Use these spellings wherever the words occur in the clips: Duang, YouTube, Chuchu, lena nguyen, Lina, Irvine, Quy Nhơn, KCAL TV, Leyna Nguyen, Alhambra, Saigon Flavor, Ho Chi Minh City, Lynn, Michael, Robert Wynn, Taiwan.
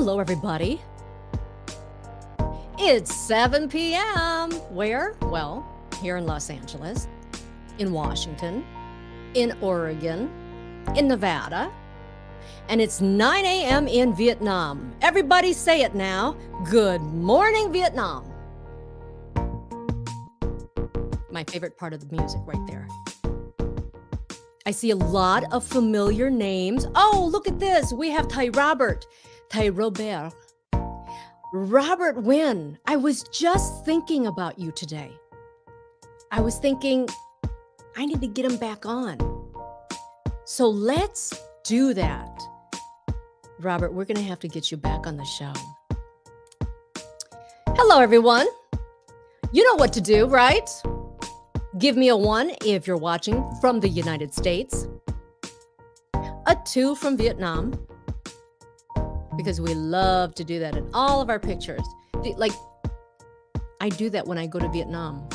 Hello, everybody. It's 7 p.m. Where? Well, here in Los Angeles, in Washington, in Oregon, in Nevada, and it's 9 a.m. in Vietnam. Everybody say it now. Good morning, Vietnam. My favorite part of the music right there. I see a lot of familiar names. Oh, look at this. We have Tai Robert, Robert Wynn. I was just thinking about you today. I was thinking I need to get him back on. So let's do that. Robert, we're going to have to get you back on the show. Hello, everyone. You know what to do, right? Give me a 1 if you're watching from the United States. A 2 from Vietnam. Because we love to do that in all of our pictures. Like, I do that when I go to Vietnam.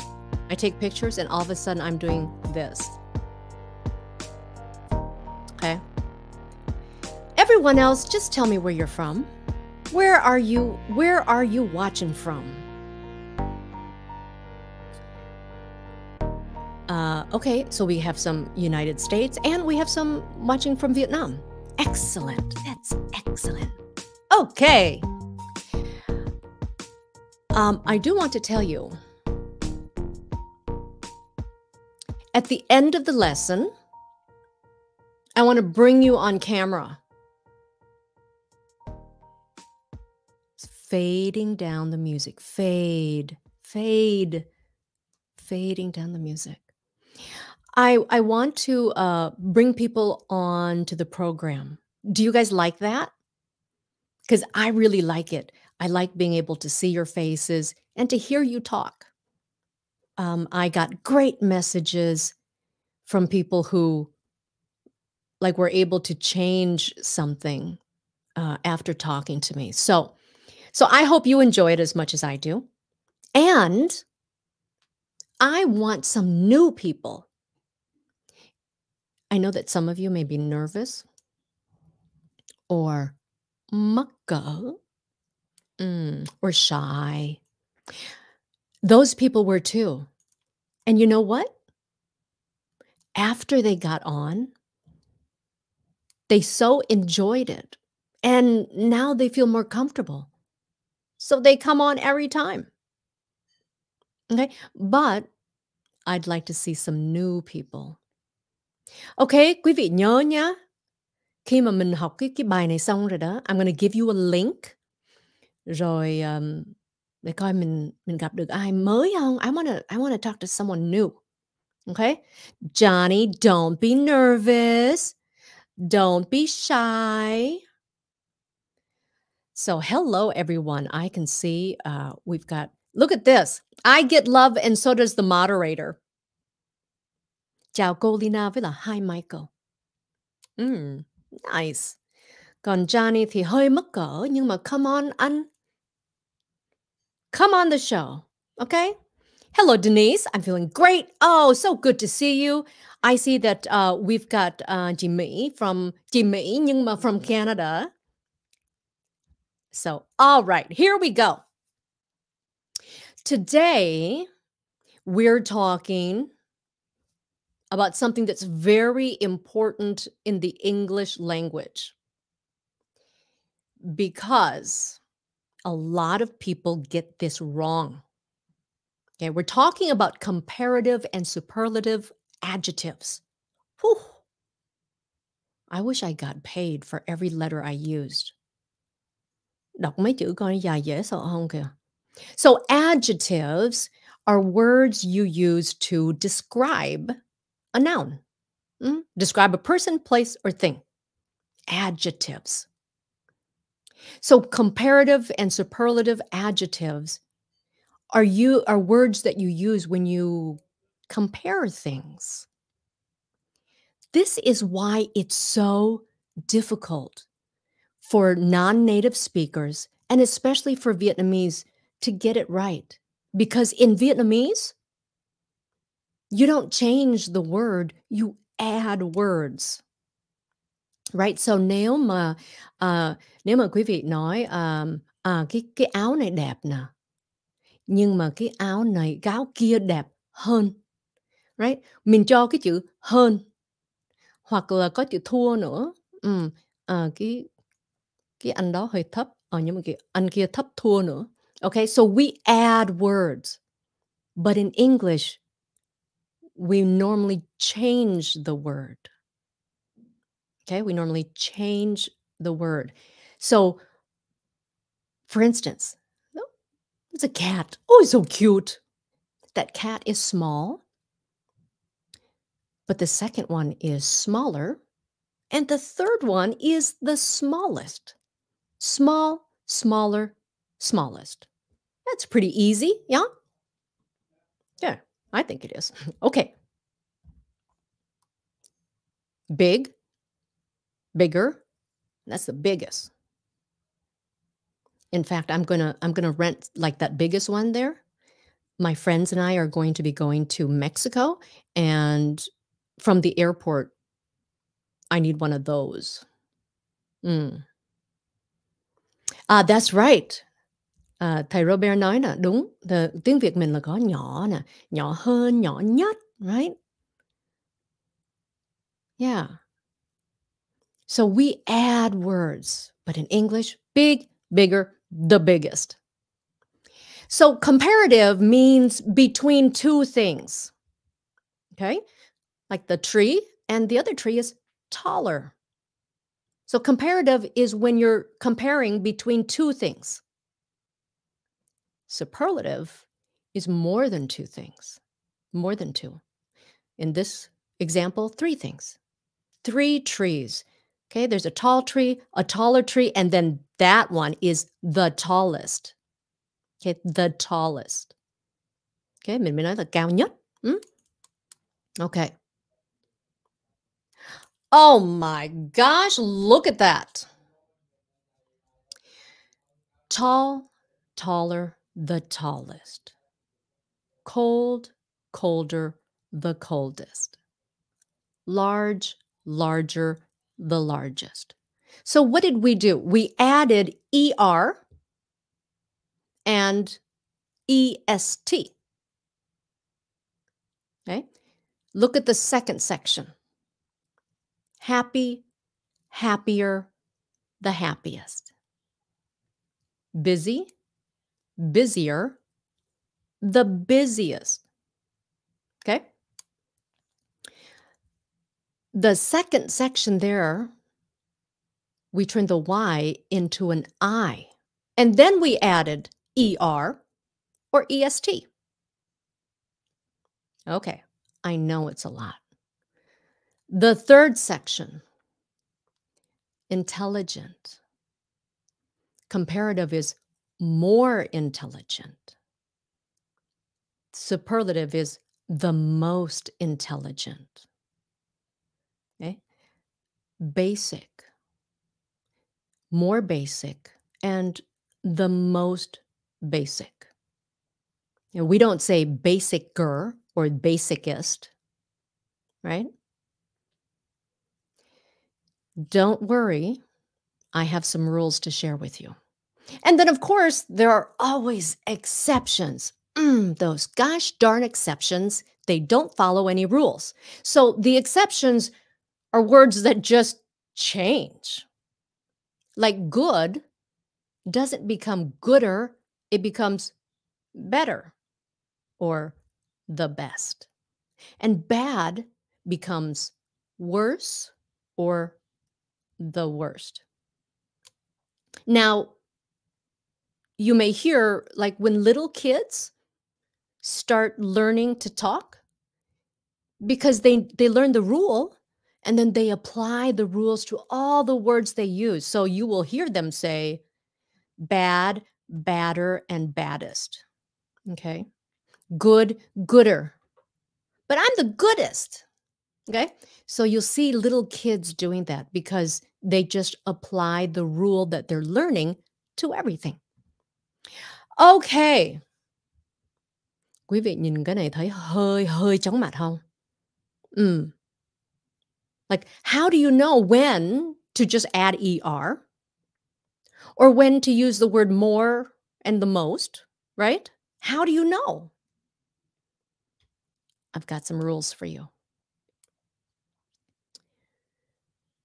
I take pictures and all of a sudden I'm doing this. Okay. Everyone else, just tell me where you're from. Where are you watching from? Okay, so we have some United States and we have some watching from Vietnam. Excellent. That's excellent. Okay. I do want to tell you, at the end of the lesson, I want to bring you on camera. It's fading down the music. Fade, fade, fading down the music. I want to bring people on to the program. Do you guys like that? Because I really like it. I like being able to see your faces and to hear you talk. I got great messages from people who like were able to change something after talking to me. So I hope you enjoy it as much as I do. And I want some new people. I know that some of you may be nervous or mucka or shy. Those people were too. And you know what? After they got on, they so enjoyed it. And now they feel more comfortable. So they come on every time. Okay. But I'd like to see some new people. Ok, quý vị nhớ nhá. Khi mà mình học cái bài này xong rồi đó, I'm gonna give you a link. Rồi để coi mình gặp được ai mới không? I wanna talk to someone new. Okay? Johnny, don't be nervous. Don't be shy. So hello everyone. I can see we've got, look at this. I get love and so does the moderator. Chào cô Lina với là hi Michael. Nice. Còn Johnny thì hơi mất cỡ nhưng mà come on anh. Come on the show. Okay? Hello Denise, I'm feeling great. Oh, so good to see you. I see that we've got chị Mỹ nhưng mà from Canada. So, all right, here we go. Today we're talking about something that's very important in the English language. Because a lot of people get this wrong. Okay, we're talking about comparative and superlative adjectives. Whew. I wish I got paid for every letter I used. Đọc mấy chữ con dài dễ sợ không kìa. So adjectives are words you use to describe a noun. Describe a person, place, or thing. Adjectives. So comparative and superlative adjectives are words that you use when you compare things. This is why it's so difficult for non-native speakers, and especially for Vietnamese, to get it right. Because in Vietnamese, you don't change the word, you add words. Right, so nếu mà quý vị nói cái áo này đẹp nè, nhưng mà cái áo này, cái áo kia đẹp hơn. Right, mình cho cái chữ hơn hoặc là có chữ thua nữa. Cái anh đó hơi thấp, nhưng mà cái anh kia thấp thua nữa. Okay, so we add words, but in English we normally change the word. Okay, we normally change the word. So, for instance, it's a cat. Oh, it's so cute. That cat is small. But the second one is smaller. And the third one is the smallest. Small, smaller, smallest. That's pretty easy, yeah? Yeah, I think it is. Okay. Big. Bigger, that's the biggest. In fact, I'm gonna rent like that biggest one there. My friends and I are going to be going to Mexico, and from the airport, I need one of those. That's right. Thầy Robert nói nè, đúng. Tiếng Việt mình là có nhỏ nè, nhỏ hơn, nhỏ nhất, right? Yeah. So we add words, but in English, big, bigger, the biggest. So comparative means between two things, okay? Like the tree, and the other tree is taller. So comparative is when you're comparing between two things. Superlative is more than two things, more than two. In this example, three things, three trees. Okay, there's a tall tree, a taller tree, and then that one is the tallest. Okay, the tallest. Okay, mình mới nói là cao nhất. Okay. Oh my gosh, look at that. Tall, taller, the tallest. Cold, colder, the coldest. Large, larger, the largest. So what did we do? We added ER and EST. Okay. Look at the second section. Happy, happier, the happiest. Busy, busier, the busiest. Okay. The second section there, we turned the Y into an I. And then we added ER or EST. Okay, I know it's a lot. The third section, intelligent. Comparative is more intelligent. Superlative is the most intelligent. Okay. Basic, more basic, and the most basic. You know, we don't say basicer or basicest, right? Don't worry, I have some rules to share with you. And then, of course, there are always exceptions. Those gosh darn exceptions, they don't follow any rules. So the exceptions are words that just change. Like good doesn't become gooder, it becomes better or the best. And bad becomes worse or the worst. Now, you may hear, like when little kids start learning to talk, because they learn the rule, and then they apply the rules to all the words they use. So you will hear them say bad, badder, and baddest. Okay. Good, gooder. But I'm the goodest. Okay. So you'll see little kids doing that because they just apply the rule that they're learning to everything. Okay. Quý vị nhìn cái này thấy hơi chóng mặt không? Like, how do you know when to just add ER or when to use the word more and the most, right? How do you know? I've got some rules for you.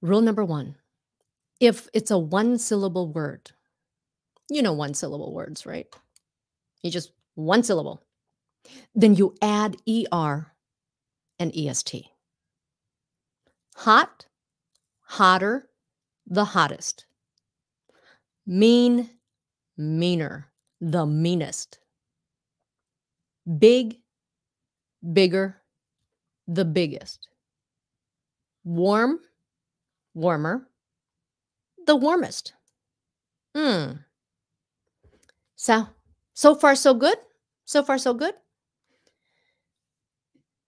Rule number one, if it's a one-syllable word, you know one-syllable words, right? You just one syllable. Then you add ER and EST. Hot, hotter, the hottest. Mean, meaner, the meanest. Big, bigger, the biggest. Warm, warmer, the warmest. So far, so good. So far, so good.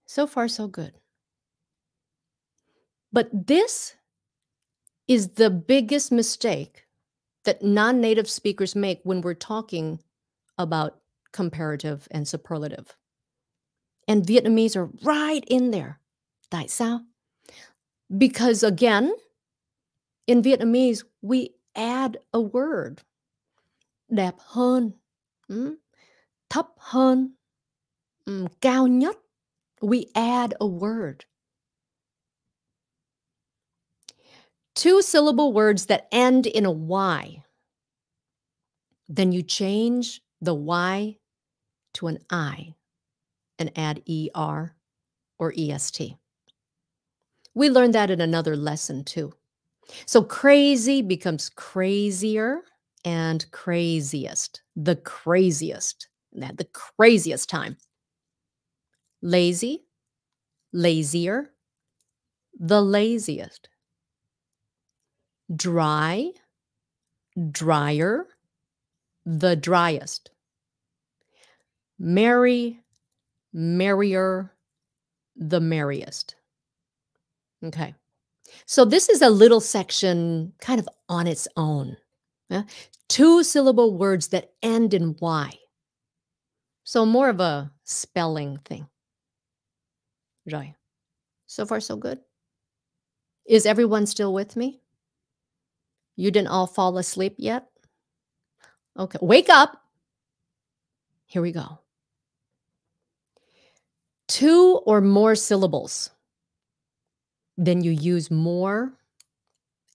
So far, so good. But this is the biggest mistake that non-native speakers make when we're talking about comparative and superlative. And Vietnamese are right in there. Tại sao? Because again, in Vietnamese, we add a word. Đẹp hơn, thấp hơn, cao nhất. We add a word. Two-syllable words that end in a Y. Then you change the Y to an I and add ER or EST. We learned that in another lesson too. So crazy becomes crazier and craziest. The craziest. At the craziest time. Lazy, lazier, the laziest. Dry, drier, the driest. Merry, merrier, the merriest. Okay. So this is a little section kind of on its own. Yeah? Two-syllable words that end in Y. So more of a spelling thing. Right. So far, so good. Is everyone still with me? You didn't all fall asleep yet? Okay, wake up. Here we go. Two or more syllables. Then you use more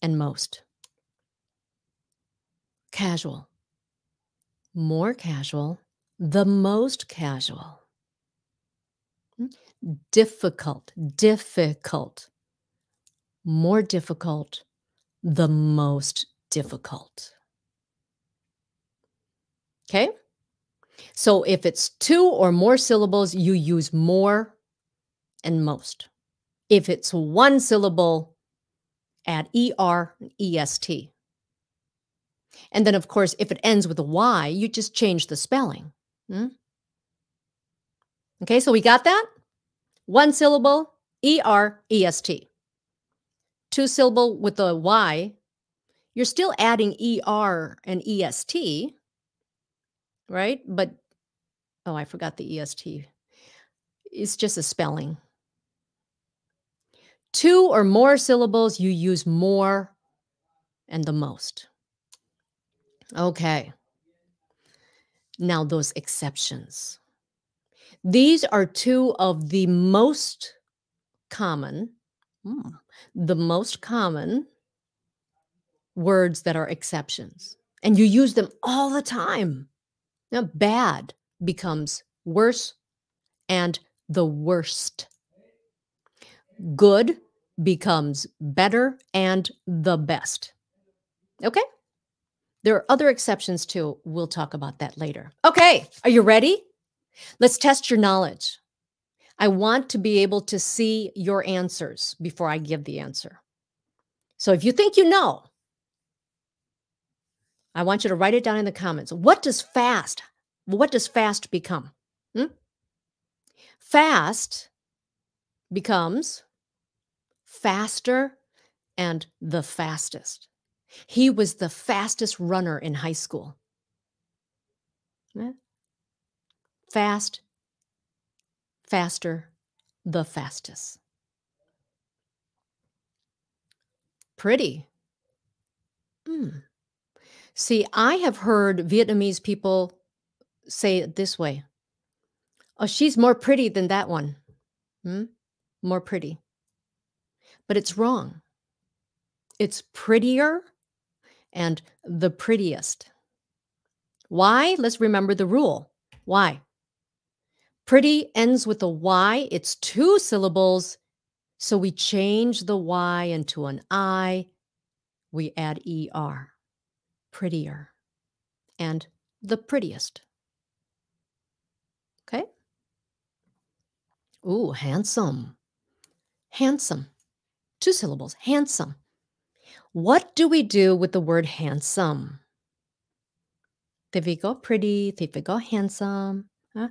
and most. Casual. More casual. The most casual. Difficult. Difficult. More difficult. The most difficult. Okay? So if it's two or more syllables, you use more and most. If it's one syllable, add ER and EST. And then, of course, if it ends with a Y, you just change the spelling. Okay, so we got that? One syllable, ER, EST. Two syllable with a Y, you're still adding ER and EST, right? But, oh, I forgot the EST. It's just a spelling. Two or more syllables, you use more and the most. Okay. Now those exceptions. These are two of the most common words that are exceptions. And you use them all the time. Now, bad becomes worse and the worst. Good becomes better and the best. Okay? There are other exceptions too. We'll talk about that later. Okay. Are you ready? Let's test your knowledge. I want to be able to see your answers before I give the answer. So if you think you know, I want you to write it down in the comments. What does fast become? Fast becomes faster and the fastest. He was the fastest runner in high school. Fast. Faster, the fastest. Pretty. Mm. See, I have heard Vietnamese people say it this way. Oh, she's more pretty than that one. Mm? More pretty. But it's wrong. It's prettier and the prettiest. Why? Let's remember the rule. Why? Pretty ends with a Y. It's two syllables. So we change the Y into an I. We add ER. Prettier and the prettiest. Okay? Ooh, handsome. Handsome. Two syllables. Handsome. What do we do with the word handsome? There we go, pretty. There we go, handsome. Huh?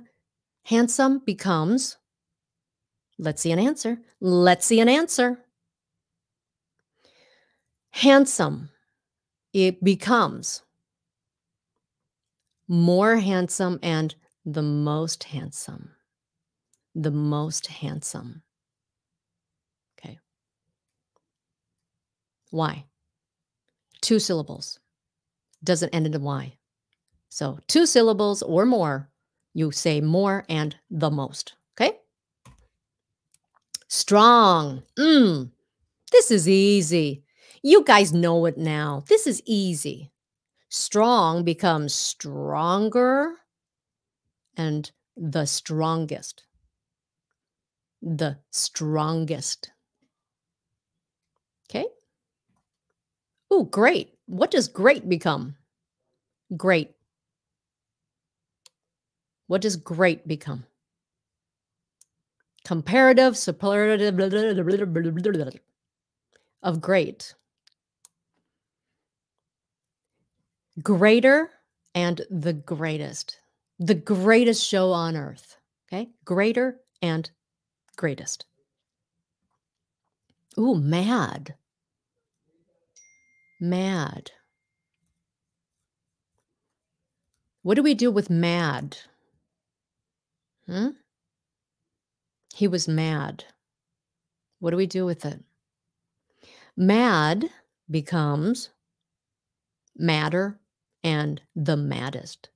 Handsome becomes, let's see an answer. Let's see an answer. Handsome, it becomes more handsome and the most handsome. The most handsome. Okay. Why? Two syllables. Doesn't end in a Y. So two syllables or more, you say more and the most. Okay? Strong. Mm. This is easy. You guys know it now. This is easy. Strong becomes stronger and the strongest. The strongest. Okay? Ooh, great. What does great become? Great. What does great become? Comparative, superlative, blah, blah, blah, blah, blah, blah, blah, of great. Greater and the greatest. The greatest show on earth. Okay? Greater and greatest. Ooh, mad. Mad. What do we do with mad? Hmm? He was mad. What do we do with it? Mad becomes madder and the maddest.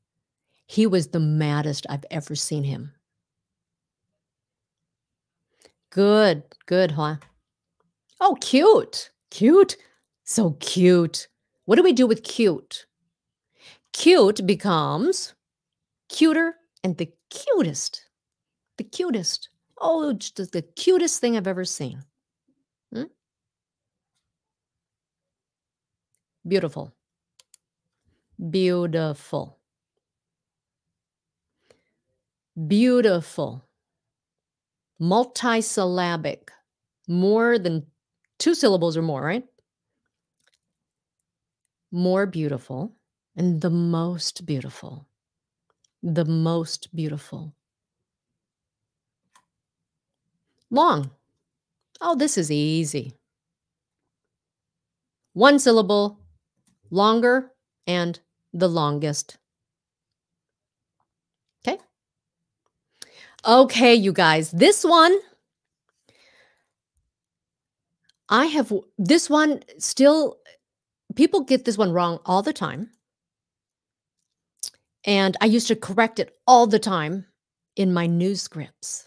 He was the maddest I've ever seen him. Good, good, huh? Oh, cute, cute, so cute. What do we do with cute? Cute becomes cuter and the cutest. The cutest. Oh, just the cutest thing I've ever seen. Hmm? Beautiful. Beautiful. Beautiful. Multisyllabic. More than two syllables or more, right? More beautiful and the most beautiful. The most beautiful. Long. Oh, this is easy. One syllable, longer, and the longest. Okay? Okay, you guys. This one, this one still, people get this one wrong all the time. And I used to correct it all the time in my news scripts.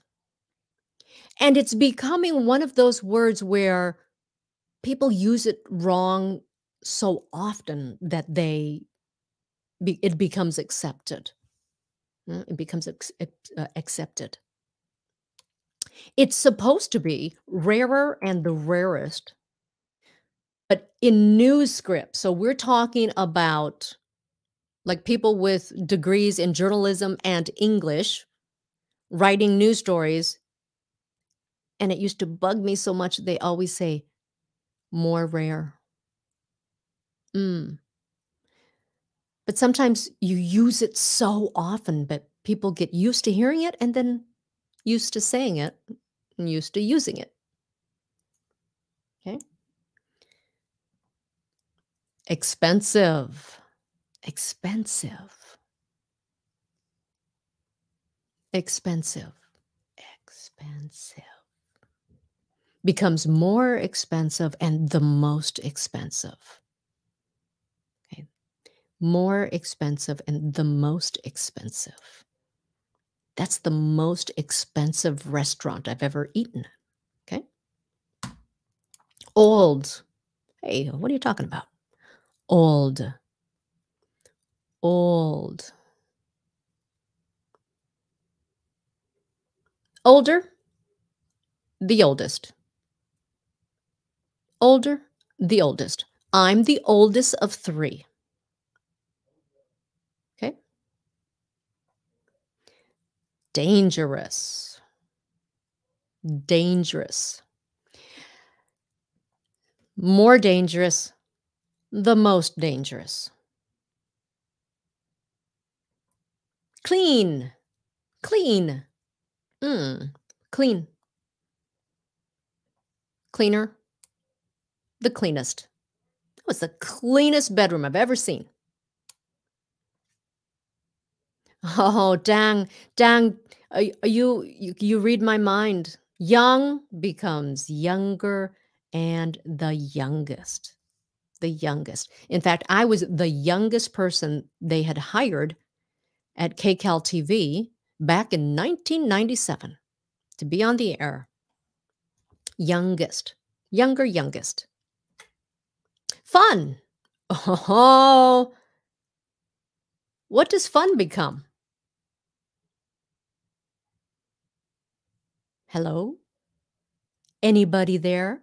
And it's becoming one of those words where people use it wrong so often that it becomes accepted. It becomes accepted. It's supposed to be rarer and the rarest, but in news scripts. So we're talking about like people with degrees in journalism and English writing news stories. And it used to bug me so much. They always say, more rare. Mm. But sometimes you use it so often, but people get used to hearing it and then used to saying it and used to using it. Okay. Expensive. Expensive. Expensive. Expensive. becomes more expensive and the most expensive. Okay. More expensive and the most expensive. That's the most expensive restaurant I've ever eaten. Okay. Old. Hey, what are you talking about? Old. Old. Older, the oldest. Older, the oldest. I'm the oldest of three. Okay. Dangerous. Dangerous. More dangerous, the most dangerous. Clean. Clean. Clean. Cleaner. The cleanest. That was the cleanest bedroom I've ever seen. Oh, dang. Dang. You read my mind. Young becomes younger and the youngest. The youngest. In fact, I was the youngest person they had hired at KCAL TV back in 1997 to be on the air. Youngest. Younger, youngest. Fun. Oh, what does fun become? Hello? Anybody there?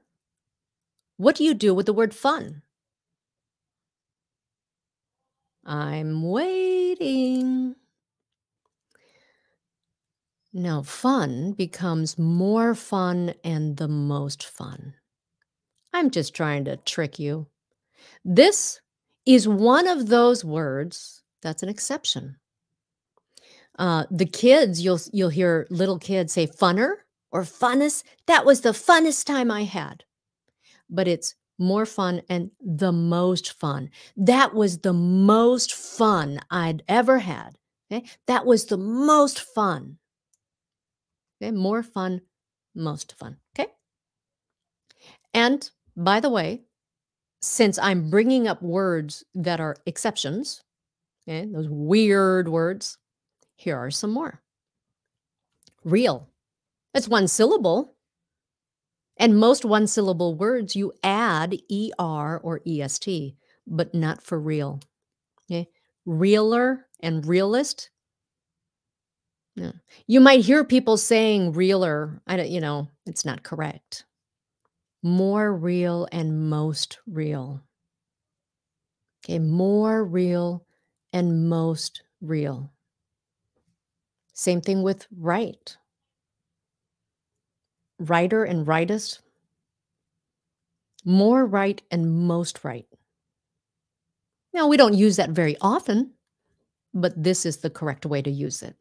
What do you do with the word fun? I'm waiting. Now, fun becomes more fun and the most fun. I'm just trying to trick you. This is one of those words that's an exception. The kids, you'll hear little kids say funner or funnest. That was the funnest time I had. But it's more fun and the most fun. That was the most fun I'd ever had. Okay? That was the most fun. Okay, more fun, most fun, okay? And by the way, since I'm bringing up words that are exceptions, okay, those weird words, here are some more. Real, it's one syllable. And most one syllable words, you add ER or EST, but not for real, okay? Realer and realist. No. You might hear people saying realer. I don't, you know, it's not correct. More real and most real. Okay, more real and most real. Same thing with right. Writer and rightest. More right and most right. Now, we don't use that very often, but this is the correct way to use it.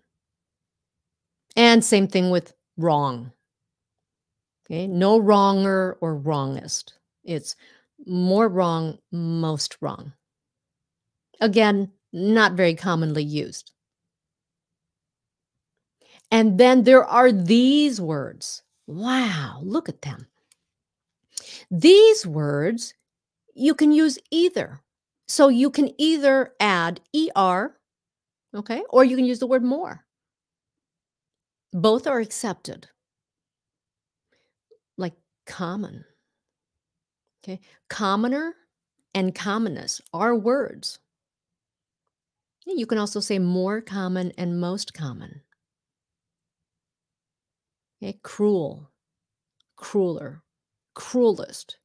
And same thing with wrong. Okay, no wronger or wrongest. It's more wrong, most wrong. Again, not very commonly used. And then there are these words. Wow, look at them. These words, you can use either. So you can either add ER, okay, or you can use the word more. Both are accepted, like common. Okay, commoner and commonness are words. You can also say more common and most common. Okay, cruel, crueler, cruelest.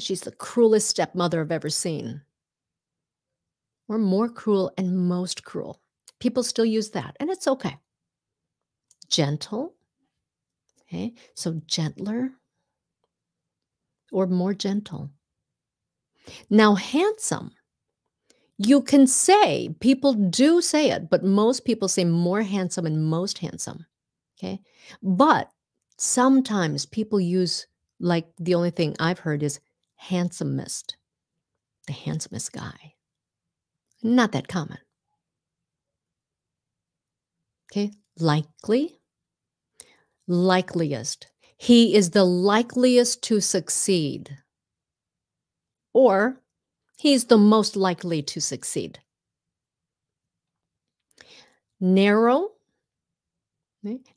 She's the cruelest stepmother I've ever seen. Or more cruel and most cruel. People still use that, and it's okay. Gentle, okay, so gentler or more gentle. Now, handsome, you can say, people do say it, but most people say more handsome and most handsome, okay? But sometimes people use, like the only thing I've heard is handsomest, the handsomest guy. Not that common. Okay, likely. Likeliest. He is the likeliest to succeed, or he's the most likely to succeed. Narrow,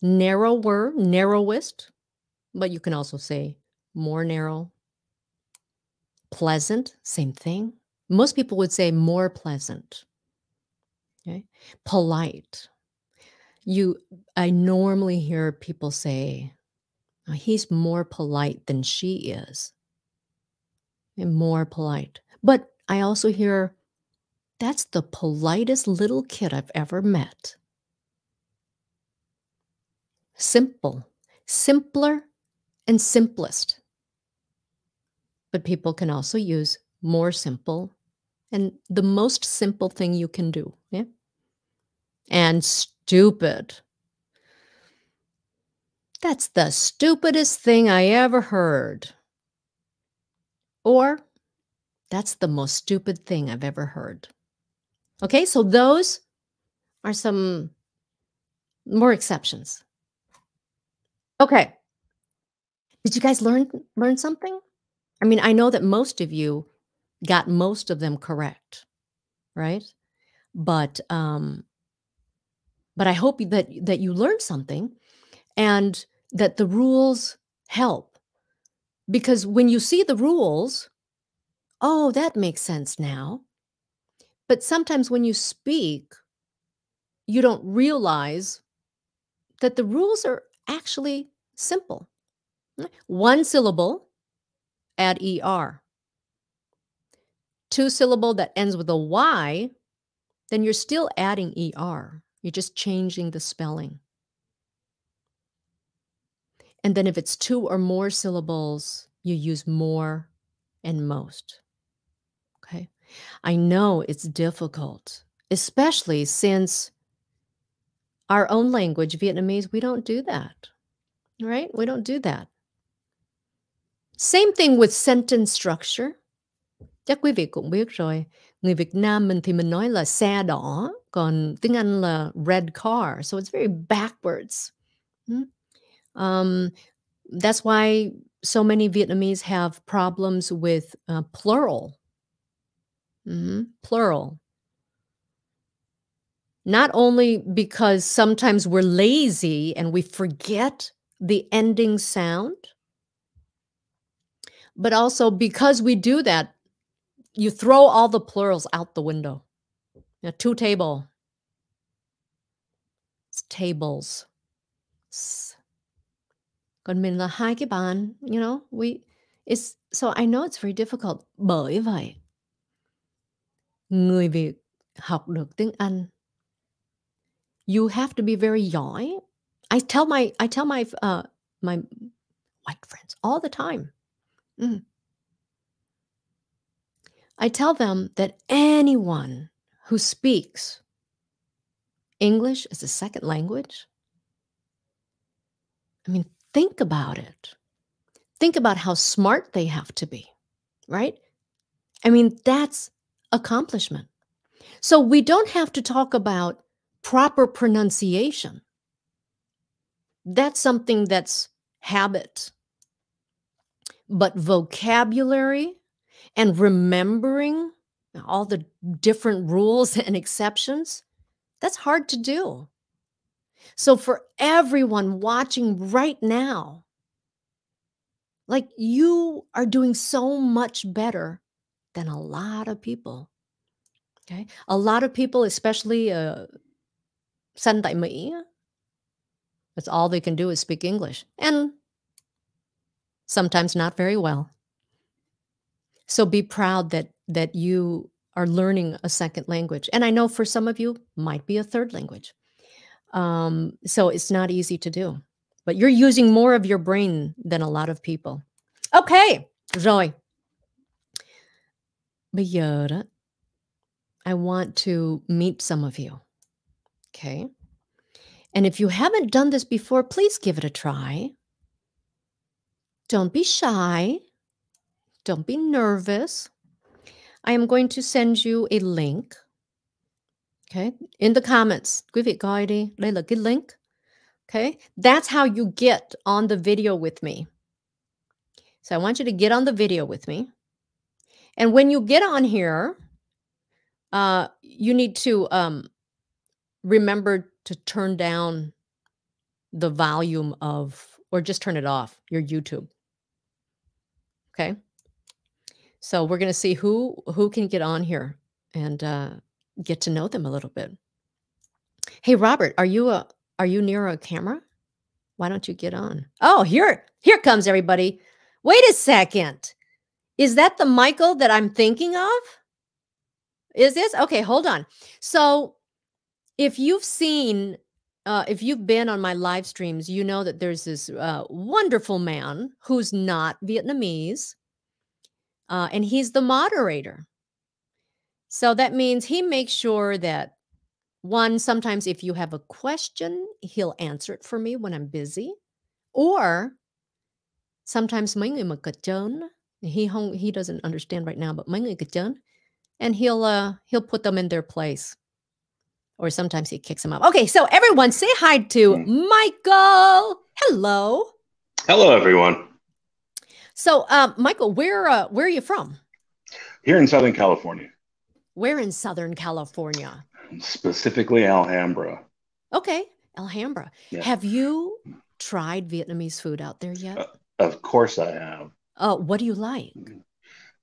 narrower, narrowest, but you can also say more narrow. Pleasant, same thing. Most people would say more pleasant. Okay. Polite. I normally hear people say, oh, he's more polite than she is. And more polite. But I also hear, that's the politest little kid I've ever met. Simple. Simpler and simplest. But people can also use more simple and the most simple thing you can do. Yeah? And stupid. That's the stupidest thing I ever heard. Or, that's the most stupid thing I've ever heard. Okay, so those are some more exceptions. Okay. Did you guys learn something? I mean, I know that most of you got most of them correct, right? But I hope that you learned something and that the rules help, because when you see the rules, oh, that makes sense now. But sometimes when you speak, you don't realize that the rules are actually simple. One syllable, add ER. Two syllable that ends with a Y, then you're still adding ER. You're just changing the spelling. And then if it's two or more syllables, you use more and most. Okay. I know it's difficult, especially since our own language, Vietnamese, we don't do that, right? We don't do that. Same thing with sentence structure. Chắc quý vị cũng biết rồi. Người Việt Nam mình thì mình nói là xe đỏ, còn tiếng Anh là red car. So it's very backwards. That's why so many Vietnamese have problems with plural. Plural. Not only because sometimes we're lazy and we forget the ending sound, but also because we do that, you throw all the plurals out the window. Now, two table. It's tables. Còn mình là hai cái bàn, you know, so I know it's very difficult. Bởi vậy, người Việt học được tiếng Anh, you have to be very giỏi. I tell my white friends all the time. I tell them that anyone who speaks English as a second language, I mean, think about it. Think about how smart they have to be, right? I mean, that's accomplishment. So we don't have to talk about proper pronunciation. That's something that's habit. But vocabulary and remembering all the different rules and exceptions, that's hard to do. So for everyone watching right now, like, you are doing so much better than a lot of people. Okay, a lot of people, especially sanh tại Mỹ, that's all they can do is speak English, and sometimes not very well. So be proud that you are learning a second language, and I know for some of you might be a third language. So it's not easy to do. But you're using more of your brain than a lot of people. Okay, rồi. Bây giờ đó, I want to meet some of you. Okay. And if you haven't done this before, please give it a try. Don't be shy. Don't be nervous. I am going to send you a link. Okay, in the comments, quý vị coi đi, đây là cái link Okay, that's how you get on the video with me. So I want you to get on the video with me. And when you get on here, you need to remember to turn down the volume of, or just turn it off, your YouTube. Okay. So we're going to see who can get on here and get to know them a little bit. Hey, Robert, are you near a camera? Why don't you get on? Oh, here comes everybody. Wait a second. Is that the Michael that I'm thinking of? Is this? Okay, hold on. So if you've seen, if you've been on my live streams, you know that there's this wonderful man who's not Vietnamese, and he's the moderator. So that means he makes sure that, one, sometimes if you have a question, he'll answer it for me when I'm busy, or sometimes mấy người mà cật trớn, he doesn't understand right now, but mấy người cật trớn, and he'll put them in their place. Or sometimes he kicks him up. Okay, so everyone say hi to Michael. Hello. Hello, everyone. So, Michael, where are you from? Here in Southern California. Where in Southern California? Specifically Alhambra. Okay, Alhambra. Yeah. Have you tried Vietnamese food out there yet? Of course I have. What do you like?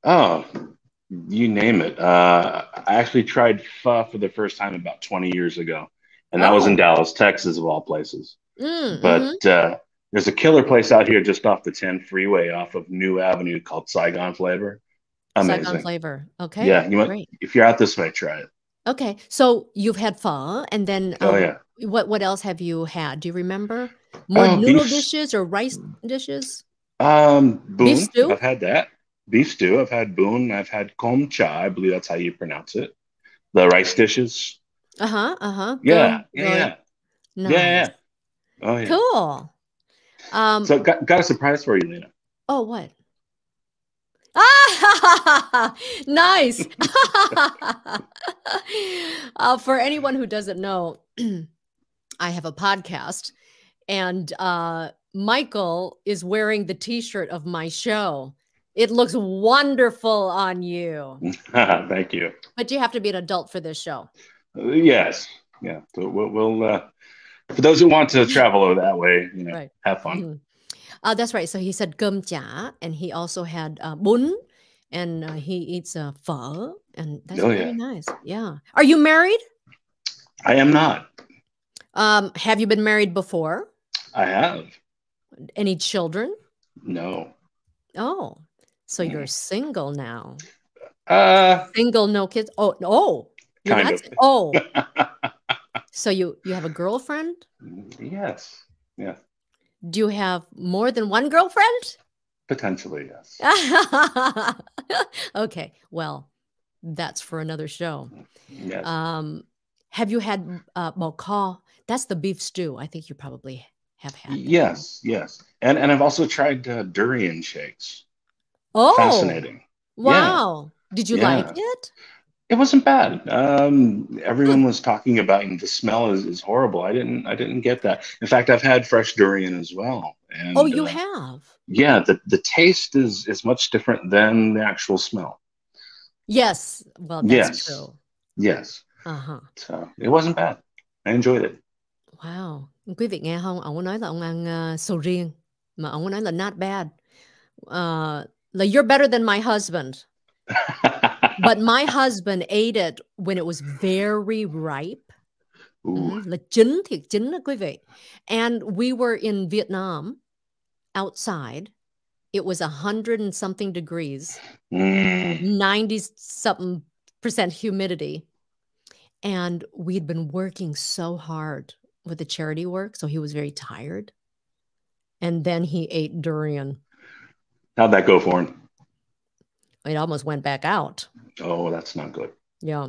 Oh, you name it. I actually tried pho for the first time about 20 years ago, and that was in Dallas, Texas, of all places. But there's a killer place out here just off the 10 freeway off of New Avenue called Saigon Flavor. Amazing. Saigon Flavor. Okay. Yeah. You might, if you're out this way, try it. Okay. So you've had pho, and then what else have you had? Do you remember? More noodle dishes or rice dishes? Beef stew. I've had that. Beef stew. I've had bún. I've had com cha. I believe that's how you pronounce it. The rice dishes. Yeah. Yeah. Nice. Yeah. Oh, yeah. Cool. So got a surprise for you, Lina. Oh, what? Ah, nice. For anyone who doesn't know, I have a podcast, and Michael is wearing the T-shirt of my show. It looks wonderful on you. Thank you. But you have to be an adult for this show. Yes. Yeah. So we'll for those who want to travel over that way, you know, have fun. That's right. So he said cơm chả, and he also had bún, and he eats pho, and that's very nice. Yeah. Are you married? I am not. Have you been married before? I have. Any children? No. Oh, so you're single now? Single, no kids. Oh, kind of. Oh. So you have a girlfriend? Yes. Yeah. Do you have more than one girlfriend? Potentially, yes. Okay. Well, that's for another show. Yes. Have you had bò kho? That's the beef stew. I think you probably have had. Yes, yes. And I've also tried durian shakes. Oh. Fascinating. Wow. Yeah. Did you like it? It wasn't bad. Everyone was talking about, and the smell is horrible. I didn't get that. In fact, I've had fresh durian as well. And, oh, you have? Yeah, the taste is much different than the actual smell. Yes. Well, that's true. Yes. So it wasn't bad. I enjoyed it. Wow. Quý vị nghe không? Ông nói là ông ăn sầu riêng, mà ông nói là not bad. Là you're better than my husband. But my husband ate it when it was very ripe. Là chín, thiệt chín đó, quý vị. And we were in Vietnam, outside. It was 100-something degrees, 90-something% humidity. And we'd been working so hard with the charity work, so he was very tired. And then he ate durian. How'd that go for him? It almost went back out. Oh, that's not good. Yeah.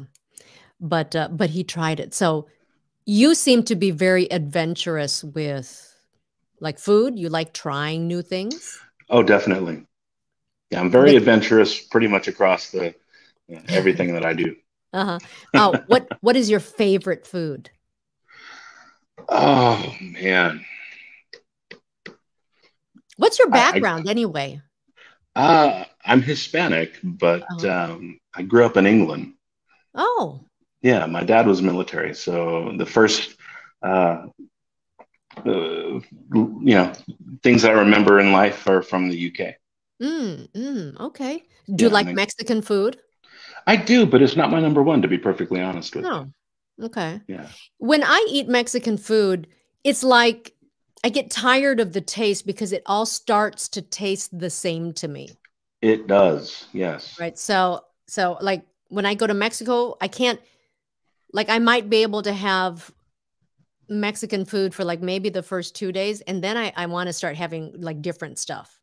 But he tried it. So you seem to be very adventurous with like food. You like trying new things. Oh, definitely. Yeah. I'm very adventurous pretty much across the everything that I do. Oh, what is your favorite food? Oh, man. What's your background anyway? I'm Hispanic, but I grew up in England. Oh. Yeah, my dad was military. So the first, you know, things I remember in life are from the UK. Okay. Do you like Mexican food? I do, but it's not my number one, to be perfectly honest with you. Okay. Yeah. When I eat Mexican food, it's like I get tired of the taste because it all starts to taste the same to me. It does. Yes. Right. So like when I go to Mexico, I can't, like, I might be able to have Mexican food for like maybe the first 2 days. And then I want to start having like different stuff.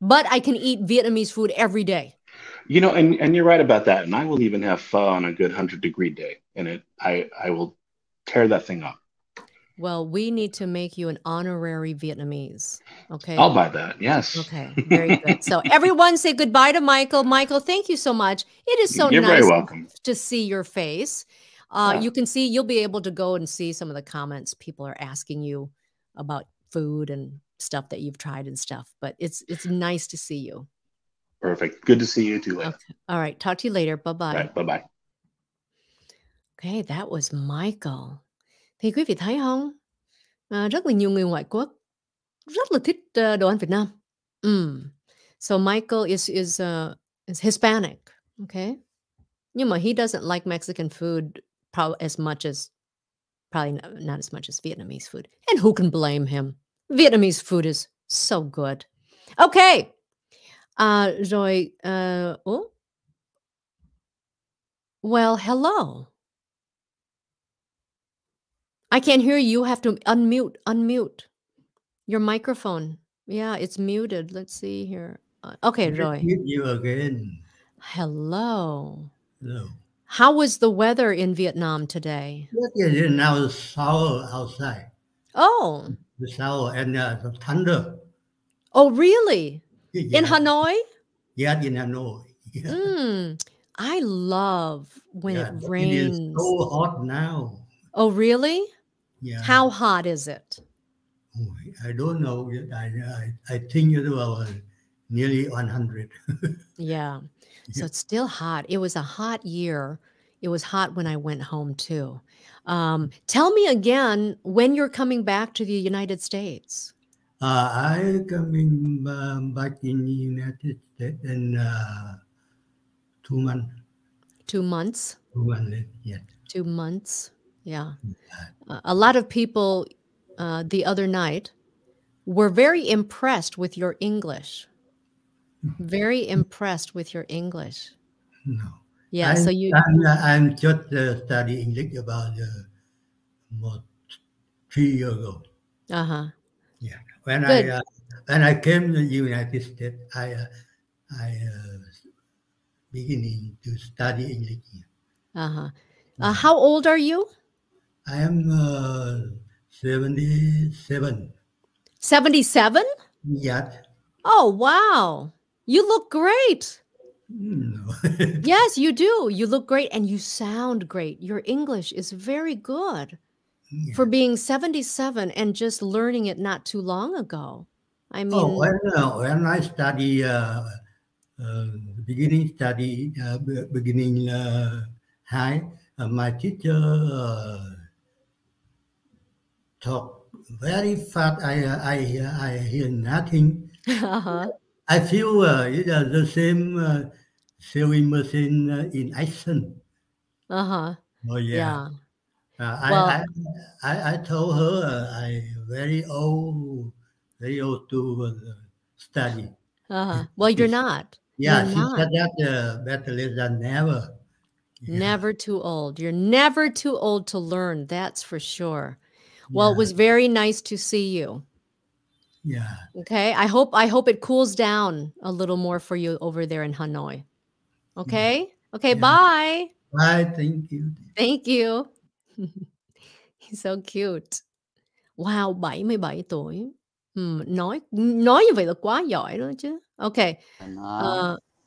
But I can eat Vietnamese food every day. You know, and you're right about that. And I will even have pho on a good 100-degree day. And I will tear that thing up. Well, we need to make you an honorary Vietnamese. Okay. I'll buy that. Yes. Okay. Very good. So everyone say goodbye to Michael. Michael, thank you so much. It is so nice to see your face. You can see, you'll be able to go and see some of the comments people are asking you about food and stuff that you've tried and stuff, but it's nice to see you. Perfect. Good to see you too. Okay. All right. Talk to you later. Bye-bye. Right, bye-bye. Okay. That was Michael. Thì quý vị thấy không? Rất là nhiều người ngoại quốc rất là thích đồ ăn Việt Nam. So Michael is Hispanic. Okay. Nhưng mà he doesn't like Mexican food probably not as much as Vietnamese food. And who can blame him? Vietnamese food is so good. Okay. Rồi, oh. Well, hello. I can't hear you. You have to unmute, your microphone. Yeah, it's muted. Let's see here. Okay, Roy. Mute you again. Hello. Hello. How was the weather in Vietnam today? Now it's sour outside. Oh. It's sour and the thunder. Oh, really? Yeah. In Hanoi? Yeah, in Hanoi. Yeah. I love when it rains. It is so hot now. Oh, really? Yeah. How hot is it? Oh, I don't know. I think it was nearly 100. Yeah. So it's still hot. It was a hot year. It was hot when I went home too. Tell me again when you're coming back to the United States. I'm coming back in the United States in 2 months. 2 months? 2 months, yeah. 2 months. Yeah. A lot of people the other night were very impressed with your English. Very impressed with your English. No. Yeah. So you. I'm just studying English about about 3 years ago. Uh huh. Yeah. When I came to the United States, I beginning to study English. Uh huh. How old are you? I am 77. 77? Yeah. Oh, wow. You look great. No. Yes, you do. You look great and you sound great. Your English is very good for being 77 and just learning it not too long ago. I mean, when I study beginning high, my teacher talk very fast. I hear nothing. I feel it's the same sewing machine in action. Oh yeah. Well, I told her I very old to study. Well, you're not. Yeah, you're she said that better late than never. Yeah. Never too old. You're never too old to learn. That's for sure. Well, it was very nice to see you. Yeah. Okay. I hope it cools down a little more for you over there in Hanoi. Okay. Yeah. Okay. Yeah. Bye. Bye. Thank you. Thank you. He's so cute. Wow. 77 tuổi. Nói như vậy là quá giỏi đó chứ. Okay.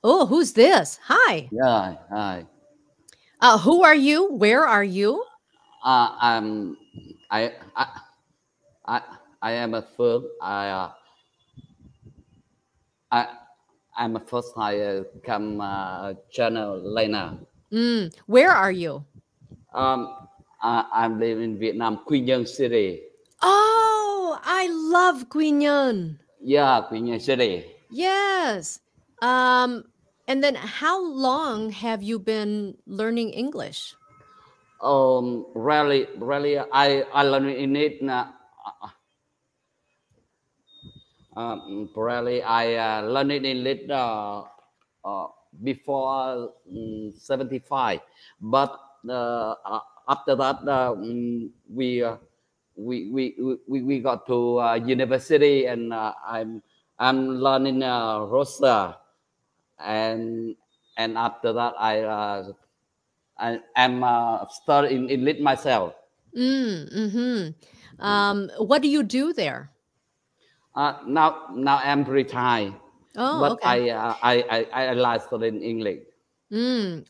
Oh, who's this? Hi. Yeah. Hi. Who are you? Where are you? I'm I am a first. I'm a first time come channel Leyna. Where are you? I'm living in Vietnam, Quy Nhơn City. Oh, I love Quy Nhơn. Yeah, Quy Nhơn City. Yes. And then how long have you been learning English? Really, I learned in it. Probably I learned it in English before 75, but after that we got to university, and I'm learning roster, and after that I am studying English myself. What do you do there? Now I'm retired. Oh, but okay. I like studying English.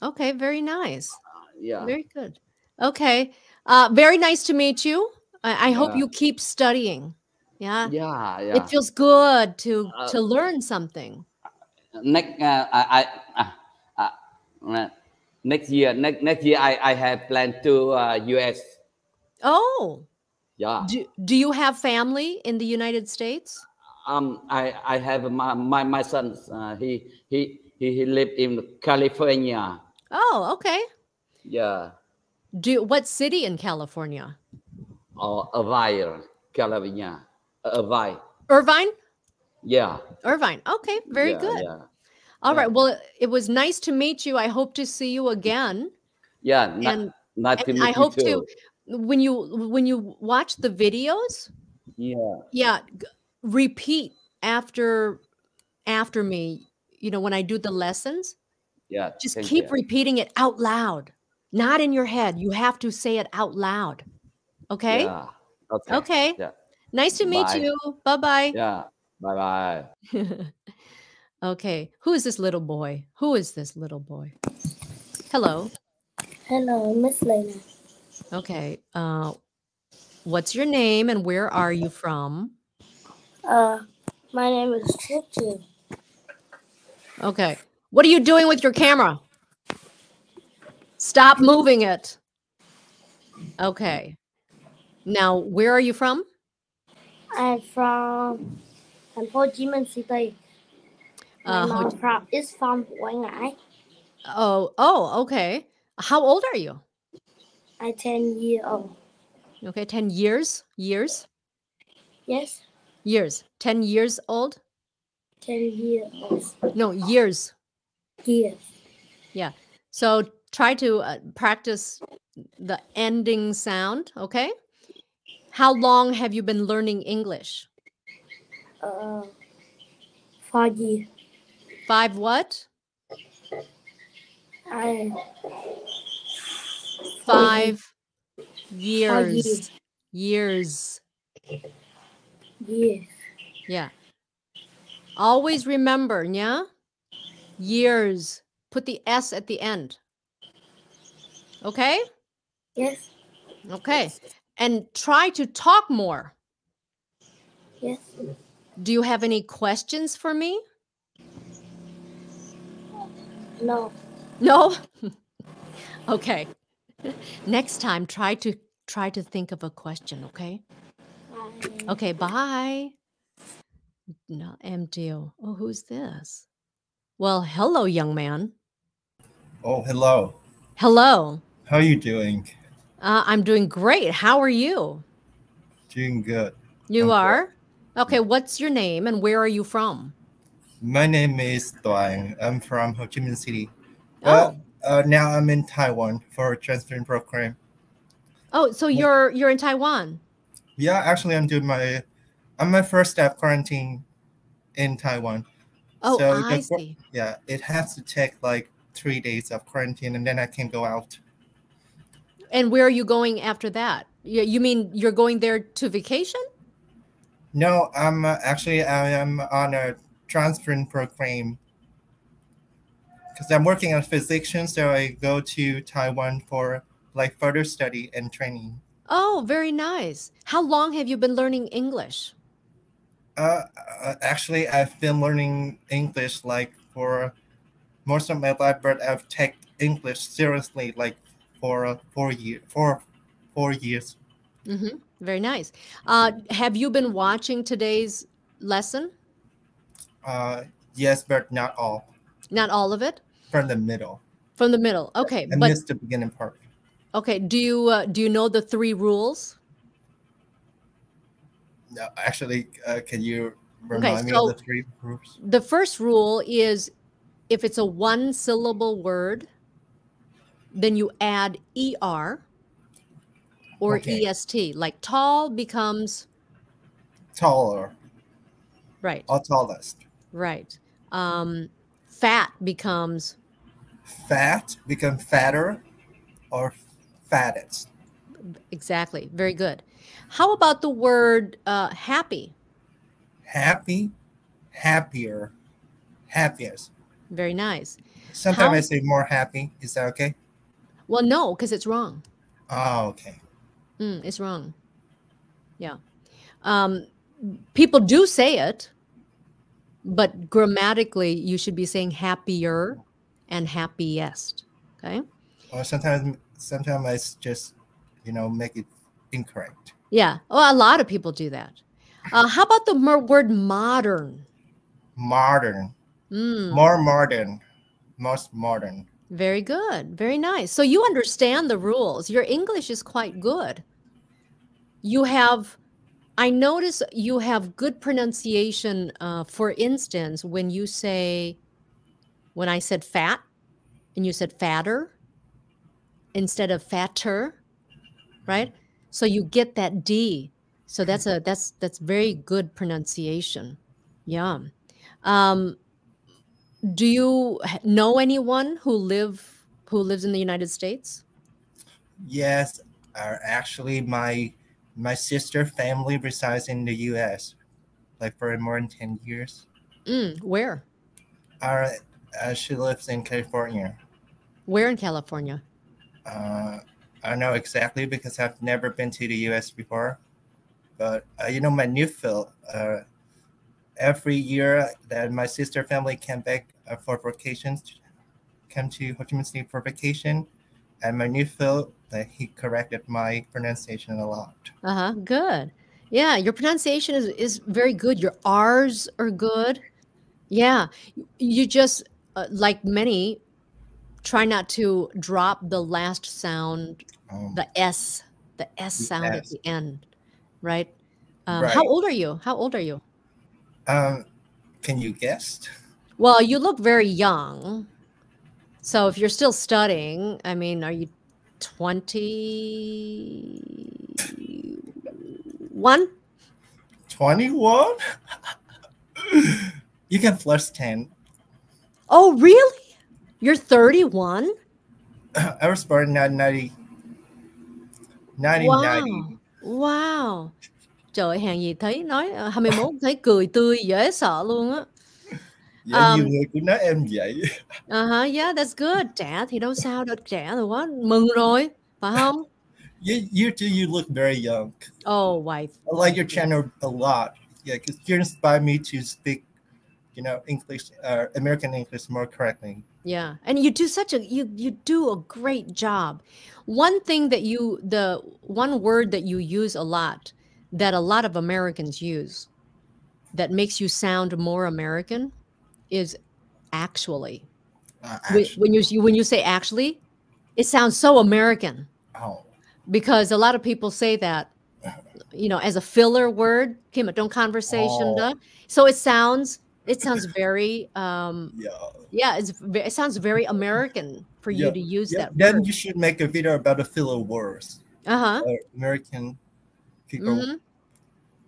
Okay, very nice. Yeah. Very good. Okay. Very nice to meet you. I hope you keep studying. Yeah. Yeah. Yeah. It feels good to learn something. Next year I have planned to US. Oh. Yeah. Do you have family in the United States? I have my son. He lived in California. Oh, okay. Yeah. What city in California? Oh, Irvine, California. Irvine. Irvine? Yeah. Irvine. Okay, very good. Yeah. All right. Well, it was nice to meet you. I hope to see you again. Yeah. Nice to meet you. I hope too. When you watch the videos, repeat after me. You know, when I do the lessons, just keep repeating it out loud, not in your head. You have to say it out loud. Okay. Yeah. Okay. Okay. Yeah. Nice to meet you. Bye bye. Yeah. Bye bye. Okay. Who is this little boy? Who is this little boy? Hello. Hello, Miss Leyna. Okay, what's your name and where are you from? My name is Chuchu. Okay, what are you doing with your camera? Stop moving it. Okay, now where are you from? I'm from Ho Chi Minh City. My mom is from Duang. Oh, okay. How old are you? I'm 10 years old. Okay, 10 years? Years? Yes. Years. 10 years old? 10 years old. No, years. Years. Yeah. So try to practice the ending sound, okay? How long have you been learning English? 5 years. 5 what? 5 years. Years. Years. Yeah. Always remember, yeah? Years. Put the S at the end. Okay? Yes. Okay. And try to talk more. Yes. Do you have any questions for me? No. No? Okay. Next time, try to think of a question, okay? Bye. Okay, bye. No, MDO. Oh, who's this? Well, hello, young man. Oh, hello. Hello. How are you doing? I'm doing great. How are you? Doing good. You are? Okay, what's your name and where are you from? My name is Duang. I'm from Ho Chi Minh City. Oh. Now I'm in Taiwan for a transferring program. Oh, so you're in Taiwan? Yeah, actually, I'm doing my first step quarantine in Taiwan. Oh, so I see. Yeah, it has to take like 3 days of quarantine, and then I can go out. And where are you going after that? You mean you're going there to vacation? No, I'm actually I am on a transferring program. Because I'm working as a physician, so I go to Taiwan for like further study and training. Oh, very nice. How long have you been learning English? Actually, I've been learning English like for most of my life, but I've taken English seriously like for 4 years. Mm-hmm. Very nice. Have you been watching today's lesson? Yes, but not all. Not all of it? From the middle. From the middle. Okay. I missed the beginning part. Okay. Do you know the 3 rules? No, actually, can you remind me of the 3 rules? The first rule is if it's a 1-syllable word, then you add ER or EST. Like tall becomes? Taller. Right. Or tallest. Right. Fat becomes? Fat becomes fatter or fattest. Exactly. Very good. How about the word happy? Happy, happier, happiest. Very nice. Sometimes I say more happy. Is that okay? Well, no, because it's wrong. Oh, okay. It's wrong. Yeah. People do say it, but grammatically, you should be saying happier and happiest. Okay. Or sometimes I just, you know, make it incorrect. Yeah. Well, a lot of people do that. How about the word modern? Modern. More modern. Most modern. Very good. Very nice. So you understand the rules. Your English is quite good. You have, I notice you have good pronunciation. For instance, when you say, when I said fat and you said fatter instead of fatter, right? So you get that D. So that's a, that's very good pronunciation. Yeah. Do you know anyone who lives in the United States? Yes, actually, my sister family resides in the U.S. like for more than 10 years. Where? She lives in California. Where in California? I don't know exactly because I've never been to the U.S. before, but you know my new field. Every year that my sister family came back for vacations, came to Ho Chi Minh City for vacation, and my new Phil, he corrected my pronunciation a lot. Good. Yeah, your pronunciation is very good. Your R's are good. Yeah, you just, like many, try not to drop the last sound, the S sound at the end, right? Right. How old are you? Can you guess? Well, you look very young. So if you're still studying, I mean, are you 21? 21? You can plus 10. Oh, really? You're 31? I was born in 1990. Wow. Trời, hàng gì thấy nói 21 thấy cười tươi dễ sợ luôn á. Dạ, nhiều người cũng nói em vậy. Yeah, that's good. Trẻ thì đâu sao đâu, trẻ rồi quá, mừng rồi, phải không? You too, you look very young. Oh, why? I like your channel a lot. Yeah, because you inspire me to speak, you know, English, American English more correctly. Yeah, and you do such a you do a great job. One thing that the one word that you use a lot, that a lot of Americans use that makes you sound more American is actually. When you say actually, it sounds so American. Oh. Because a lot of people say that, you know, as a filler word, came a conversation. Oh. So it sounds very it sounds very American for you to use that word. Then you should make a video about the filler words. American people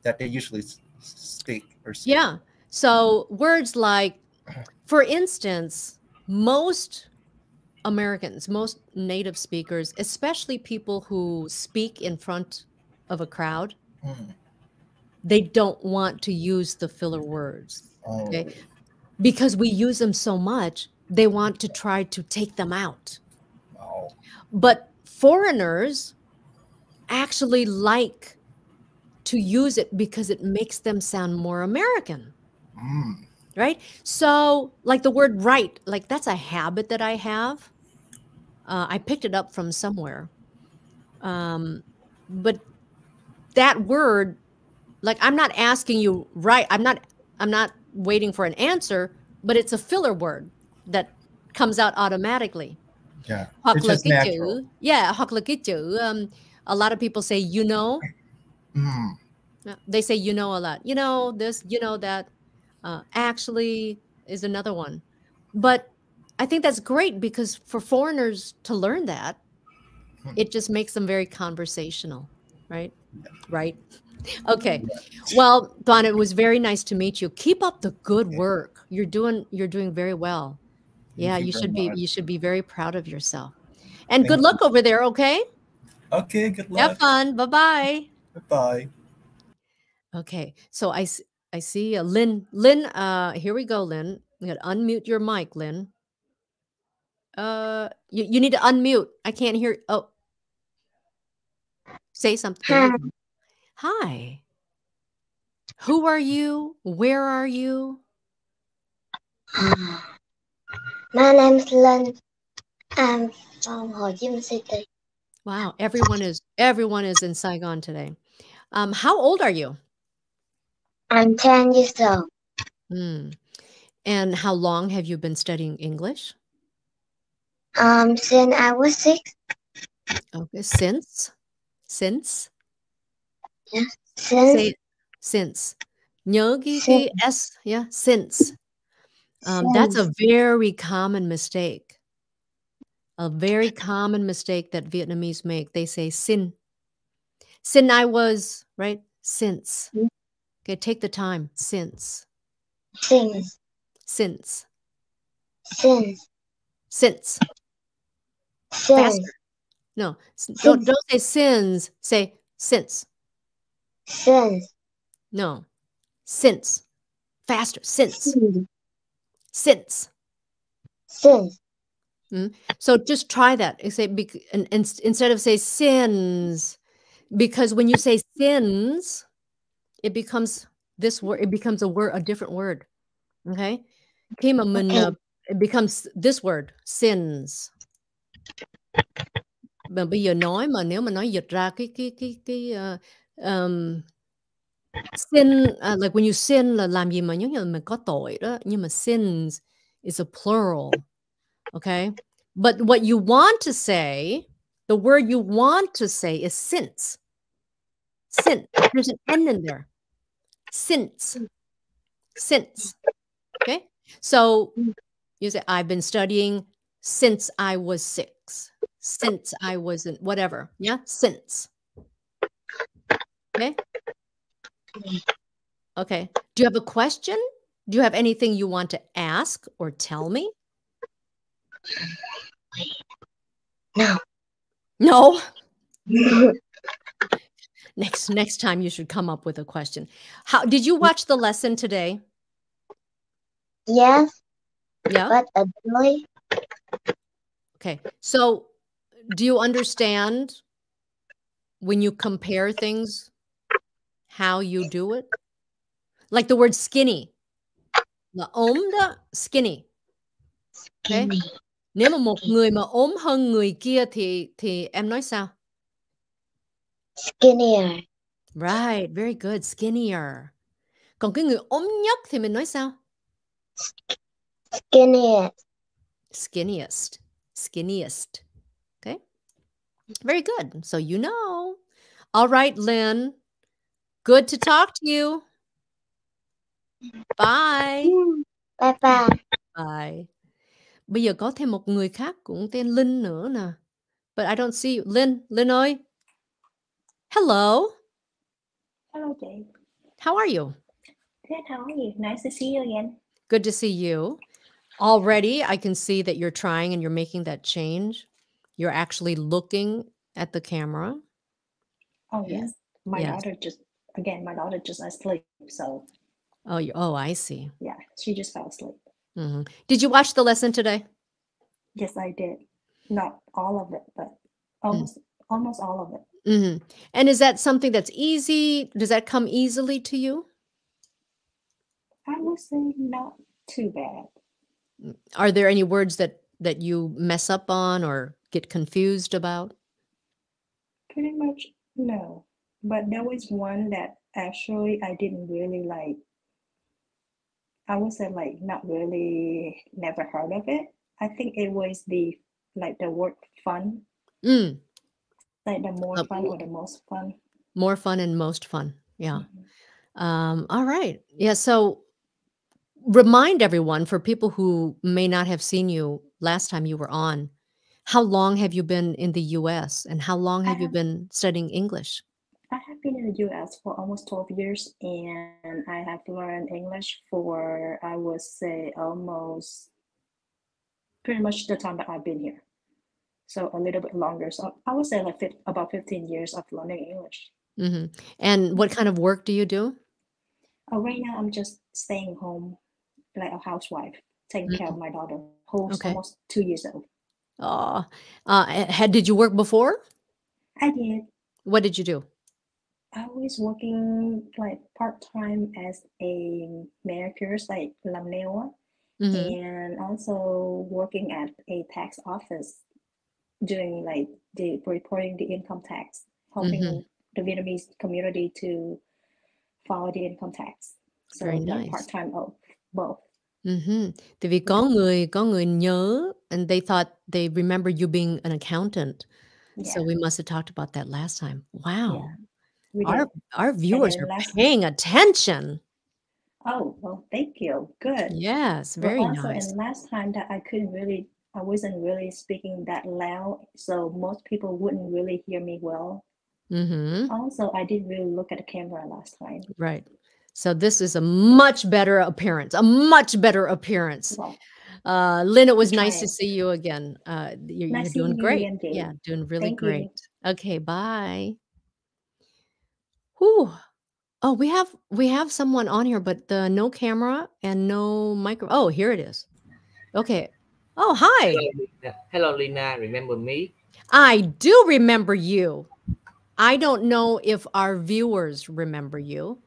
that they usually speak or say. Yeah. So words like, for instance, most Americans, most native speakers, especially people who speak in front of a crowd, they don't want to use the filler words. Okay. Because we use them so much, they want to try to take them out. But foreigners actually like to use it because it makes them sound more American. Mm. Right? So like the word right, like that's a habit that I have. I picked it up from somewhere. But that word, like I'm not asking you right. I'm not waiting for an answer, but it's a filler word that comes out automatically. Yeah. It's just natural. Yeah. A lot of people say, you know, mm. They say, you know, a lot, you know, this, you know, that actually is another one. But I think that's great because for foreigners to learn that, it just makes them very conversational. Right. Right. Okay. Well, Don, it was very nice to meet you. Keep up the good work. You're doing very well. Yeah, you should be very proud of yourself. And thank good luck you. Over there, okay? Okay, good luck. Have fun. Bye-bye. Bye-bye. Okay. So I see Lynn. Lynn, here we go, Lynn. You got to unmute your mic, Lynn. You need to unmute. I can't hear. Oh. Say something. Hi. Hi. Who are you? Where are you? My name's Lynn. I'm from Ho Chi Minh City. Wow, everyone is in Saigon today. How old are you? I'm 10 years old. Mm. And how long have you been studying English? Since I was 6. Okay, since? Since? Yeah, since. Say, since. Nhớ cái S, yeah, since. That's a very common mistake. A very common mistake that Vietnamese make. They say sin. Sin I was, right? Since. Okay, take the time. Since. Since. Since. Since. Since. Since. No, since. Don't say sins. Say since. Since. No. Since. Faster. Since. Since. Since. Since. Mm-hmm. So just try that. Say, instead of say sins, because when you say sins, it becomes this word. It becomes a word, a different word. Okay. It becomes this word, sins. Mà bây giờ nói mà nếu mà nói dịch ra cái sin, like when you sin là làm gì mà giống như là mình có tội đó, nhưng mà sins is a plural, okay? But what you want to say, the word you want to say is since. Sin, there's an N in there. Since. Since, okay? So you say, I've been studying since I was 6, since I was in whatever, yeah? Since, okay? Okay. Do you have a question? Do you have anything you want to ask or tell me? No. No? Next time you should come up with a question. How did you watch the lesson today? Yes. Yeah. But really. Okay. So, do you understand when you compare things? How you do it, like the word skinny, là ốm đó, skinny. Okay. Nếu mà một người mà ốm hơn người kia thì em nói sao? Skinnier. Right, very good, skinnier. Còn cái người ốm nhất thì mình nói sao? Skinniest. Skinniest. Skinniest. Okay. Very good. So you know. All right, Lynn. Good to talk to you. Bye. Bye bye. Bye. Bây giờ có thêm một người khác cũng tên Lynn nữa nè. But I don't see you. Lynn ơi. Hello. Hello chị. How are you? Good, how are you? Nice to see you again. Good to see you. Already I can see that you're trying and you're making that change. You're actually looking at the camera. Oh yes. My daughter just my daughter just asleep, so. Oh, I see. Yeah, she just fell asleep. Mm-hmm. Did you watch the lesson today? Yes, I did. Not all of it, but almost all of it. Mm-hmm. And is that something that's easy? Does that come easily to you? I would say not too bad. Are there any words that you mess up on or get confused about? Pretty much no. But there was one that actually I didn't really like. I would say like not really, never heard of it. I think it was the word fun. Mm. Like the more fun or the most fun. More fun and most fun. Yeah. Mm-hmm. All right. Yeah. So remind everyone, for people who may not have seen you last time you were on, how long have you been in the U.S. and how long have you been studying English? I have been in the U.S. for almost 12 years, and I have learned English for, I would say, almost pretty much the time that I've been here. So a little bit longer. So I would say like about 15 years of learning English. Mm-hmm. And what kind of work do you do? Right now, I'm just staying home, like a housewife, taking care of my daughter, who's almost 2 years old. Oh, did you work before? I did. What did you do? I was working like part-time as a manicurist, like lamneo, and also working at a tax office, doing like the reporting the income tax, helping the Vietnamese community to follow the income tax. So part-time both. Tại vì có người nhớ, and they thought they remember you being an accountant. Yeah. So we must have talked about that last time. Wow. Yeah. Our viewers are paying attention. Oh, well, thank you. Good. Yes, very nice. And last time that I wasn't really speaking that loud, so most people wouldn't really hear me well. Also, I didn't really look at the camera last time. Right. So this is a much better appearance, a much better appearance. Well, Lynn, it was nice to see you again. You're doing great. Yeah, doing really great. Okay, bye. Whew. Oh, we have someone on here, but no camera and no micro. Oh, here it is. Okay. Oh, hi. Hello, Lina. Hello, Lina. Remember me? I do remember you. I don't know if our viewers remember you.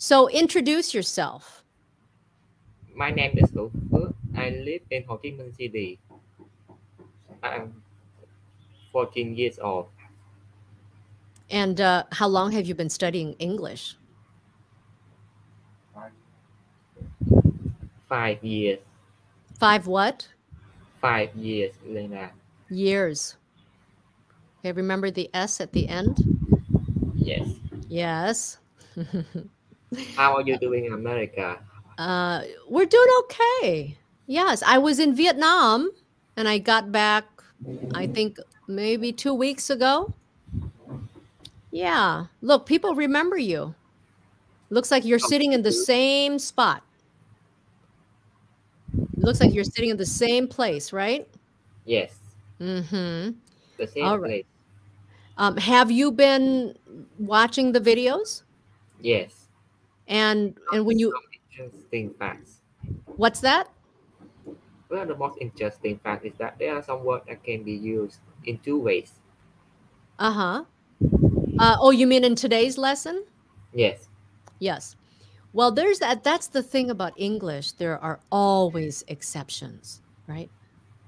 So introduce yourself. My name is Robert. I live in Ho Chi Minh City. I'm 14 years old. And how long have you been studying English? 5 years. 5 what? 5 years, Lena. Years. Okay, remember the S at the end? Yes. Yes. How are you doing in America? We're doing okay. Yes, I was in Vietnam, and I got back, I think, maybe 2 weeks ago. Yeah. Look, people remember you. Looks like you're sitting in the same spot. Looks like you're sitting in the same place, right? Yes. Mm-hmm. The same place. Have you been watching the videos? Yes. And when you... Interesting facts. What's that? Well, the most interesting fact is that there are some words that can be used in 2 ways. Uh-huh. Oh, you mean in today's lesson? Yes. Yes. Well, there's that. That's the thing about English. There are always exceptions, right?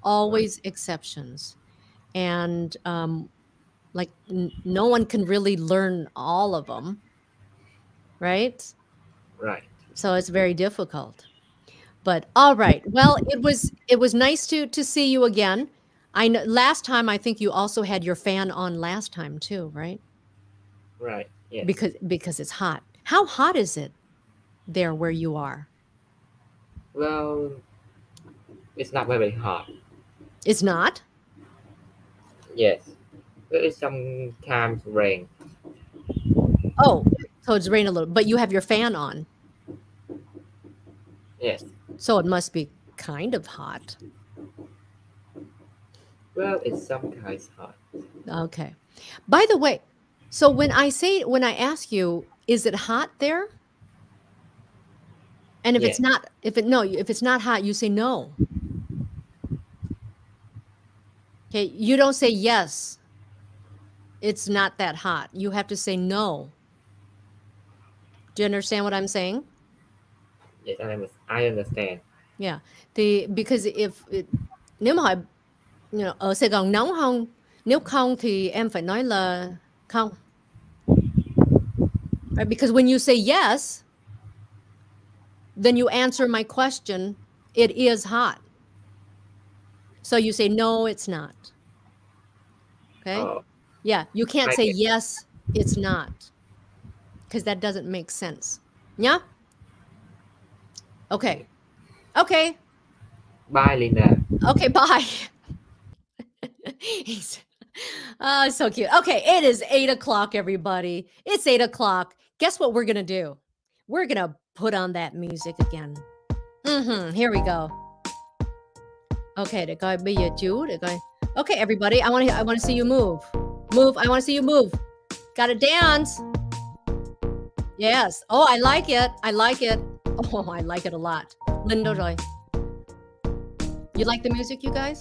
Always exceptions. And like no one can really learn all of them, right? Right. So it's very difficult. But all right. Well, it was nice to see you again. I know last time I think you also had your fan on last time too, right? Right. Yes. Because it's hot. How hot is it there where you are? Well, it's not very hot. It's not? Yes. There is sometimes rain. Oh, so it's rain a little, but you have your fan on. Yes. So it must be kind of hot. Well, it's sometimes hot. Okay. By the way, so when I ask you, is it hot there? And if it's not, if it's not hot, you say no. Okay, you don't say yes. It's not that hot. You have to say no. Do you understand what I'm saying? Yes, I understand. Yeah. Thì because if it, nếu mà hỏi ở Sài Gòn nóng không? Nếu không thì em phải nói là không. Right? Because when you say yes, then you answer my question, it is hot. So you say no, it's not. Okay? Oh. Yeah, you can't say yes, it's not. Because that doesn't make sense. Yeah? Okay. Okay. Bye, Lina. Okay, bye. Oh, so cute. Okay, it is 8 o'clock, everybody. It's 8 o'clock. Guess what we're going to do? We're going to put on that music again. Here we go. Okay, để coi bây giờ chú để coi. Okay, everybody, I want to see you move. Move, I want to see you move. Got to dance. Yes. Oh, I like it. I like it. Oh, I like it a lot. Lindo Roy. You like the music, you guys?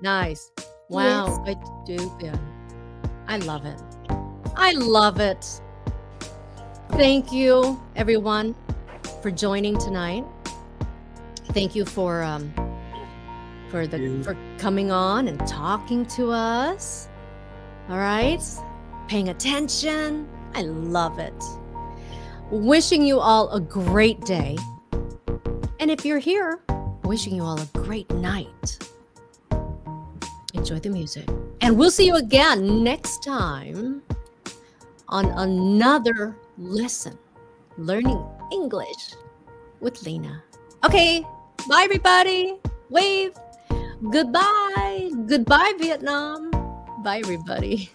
Nice. Wow. Yes. I do. Yeah. I love it. I love it. Thank you, everyone, for joining tonight. Thank you for coming on and talking to us. All right. Paying attention. I love it. Wishing you all a great day. And if you're here, wishing you all a great night. Enjoy the music. And we'll see you again next time on another lesson, Learning English with Lina. Okay. Bye, everybody. Wave. Goodbye. Goodbye, Vietnam. Bye, everybody.